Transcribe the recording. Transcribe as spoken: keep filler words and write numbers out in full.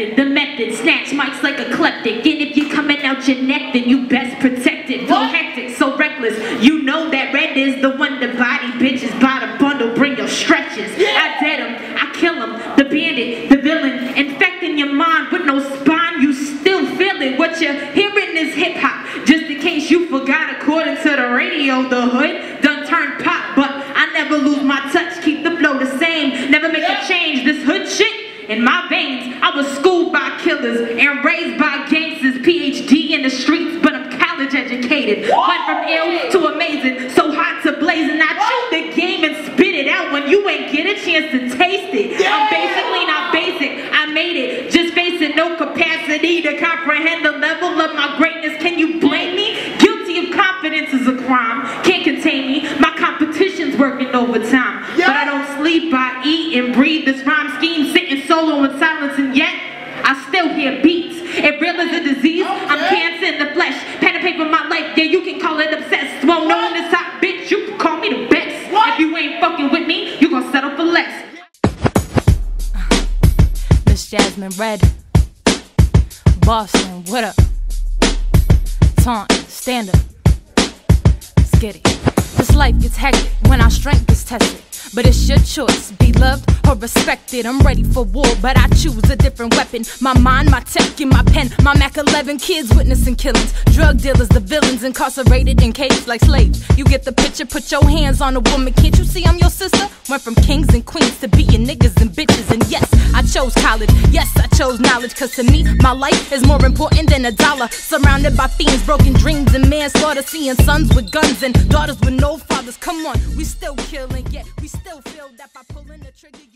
effective. The method, snatch mics like eclectic. And if you're coming out your neck, then you best protect it. Go hectic, so reckless. You know that red is the one to body bitches. Buy the bundle, bring your stretches. Yeah. I dead him, I kill him. The bandit, the villain, infecting your mind with no spine. You still feel it. What you're hearing is hip hop. Just in case you forgot, according to the radio, the hood done turned pop. But I never lose my touch. Keep the flow the same. Never make yeah. a change. This hood shit in my veins. I was schooled by killers and raised by gangsters. P H D in the streets, but I'm college educated. Whoa. Went from ill to amazing, so hot to blazing. I chew the game and spit it out when you ain't get a chance to taste it. Yeah. I'm basically not basic. I made it. Just face it, no capacity to comprehend the level of my greatness. Can you blame me? Guilty of confidence is a crime. Can't contain me. My competition's working overtime. Yeah. But I don't sleep. I eat and breathe this rhyme scheme. Solo in silence, and yet I still hear beats. If real is a disease, okay. I'm cancer in the flesh. Pen and paper my life, yeah, you can call it obsessed. Well, knowing this hot bitch, you can call me the best. What? If you ain't fucking with me, you gon' settle for less. Miss Jazzmyn Red Boston, what up? Taunt, stand up. Skitty. This life gets hectic when our strength gets tested. But it's your choice, be loved or respected. I'm ready for war, but I choose a different weapon. My mind, my tech, and my pen. My Mac eleven kids witnessing killings. Drug dealers, the villains, incarcerated in cages like slaves. You get the picture, put your hands on a woman. Can't you see I'm your sister? Went from kings and queens to being niggas and bitches. And yes, I chose college. Yes, I chose knowledge. Cause to me, my life is more important than a dollar. Surrounded by fiends, broken dreams, and manslaughter. Seeing sons with guns and daughters with no fathers. Come on, we still killing, yet we still feel that by pulling the trigger.